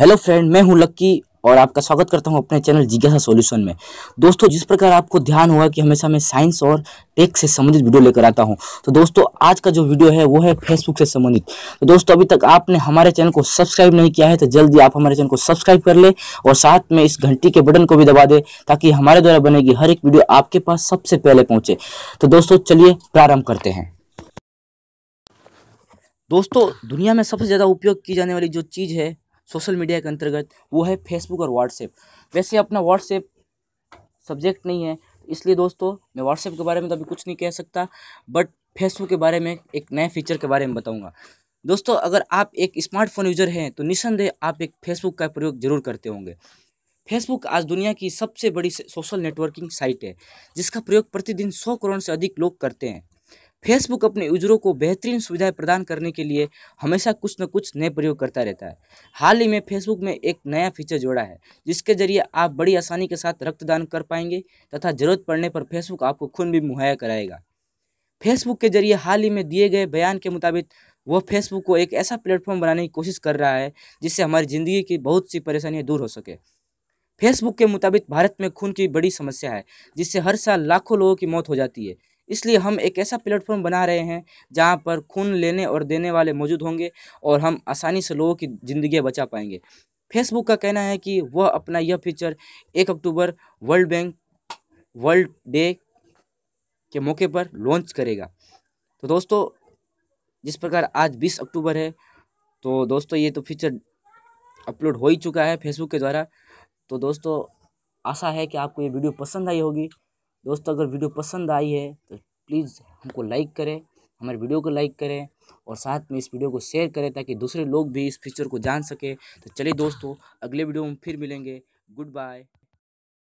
Hello friend, मैं हूं लक्की और आपका स्वागत करता हूं अपने चैनल जिज्ञासा सॉल्यूशन में। दोस्तों, जिस प्रकार आपको ध्यान होगा कि हमेशा मैं साइंस और टेक से संबंधित वीडियो लेकर आता हूं, तो दोस्तों आज का जो वीडियो है वो है फेसबुक से संबंधित। तो दोस्तों, अभी तक आपने हमारे चैनल को सब्सक्राइब नहीं किया है तो जल्दी आप हमारे चैनल को सब्सक्राइब कर ले और साथ में इस घंटी के बटन को भी दबा दे ताकि हमारे द्वारा बनेगी हर एक वीडियो आपके पास सबसे पहले पहुंचे। तो दोस्तों चलिए प्रारंभ करते हैं। दोस्तों, दुनिया में सबसे ज़्यादा उपयोग की जाने वाली जो चीज़ है सोशल मीडिया के अंतर्गत वो है फेसबुक और व्हाट्सएप। वैसे अपना व्हाट्सएप सब्जेक्ट नहीं है इसलिए दोस्तों मैं व्हाट्सएप के बारे में तो अभी कुछ नहीं कह सकता, बट फेसबुक के बारे में एक नए फीचर के बारे में बताऊंगा। दोस्तों, अगर आप एक स्मार्टफोन यूज़र हैं तो निस्संदेह आप एक फेसबुक का प्रयोग जरूर करते होंगे। फेसबुक आज दुनिया की सबसे बड़ी सोशल नेटवर्किंग साइट है जिसका प्रयोग प्रतिदिन 100 करोड़ से अधिक लोग करते हैं। फेसबुक अपने यूजरों को बेहतरीन सुविधाएं प्रदान करने के लिए हमेशा कुछ न कुछ नए प्रयोग करता रहता है। हाल ही में फेसबुक में एक नया फीचर जोड़ा है जिसके जरिए आप बड़ी आसानी के साथ रक्तदान कर पाएंगे तथा जरूरत पड़ने पर फेसबुक आपको खून भी मुहैया कराएगा। फेसबुक के जरिए हाल ही में दिए गए बयान के मुताबिक वह फेसबुक को एक ऐसा प्लेटफॉर्म बनाने की कोशिश कर रहा है जिससे हमारी ज़िंदगी की बहुत सी परेशानियाँ दूर हो सके। फेसबुक के मुताबिक भारत में खून की बड़ी समस्या है जिससे हर साल लाखों लोगों की मौत हो जाती है, इसलिए हम एक ऐसा प्लेटफॉर्म बना रहे हैं जहां पर खून लेने और देने वाले मौजूद होंगे और हम आसानी से लोगों की ज़िंदगी बचा पाएंगे। फेसबुक का कहना है कि वह अपना यह फीचर 1 अक्टूबर वर्ल्ड बैंक वर्ल्ड डे के मौके पर लॉन्च करेगा। तो दोस्तों, जिस प्रकार आज 20 अक्टूबर है तो दोस्तों ये तो फीचर अपलोड हो ही चुका है फेसबुक के द्वारा। तो दोस्तों आशा है कि आपको ये वीडियो पसंद आई होगी। दोस्तों, अगर वीडियो पसंद आई है तो प्लीज़ हमको लाइक करें, हमारे वीडियो को लाइक करें और साथ में इस वीडियो को शेयर करें ताकि दूसरे लोग भी इस फीचर को जान सकें। तो चलिए दोस्तों, अगले वीडियो में फिर मिलेंगे। Good bye.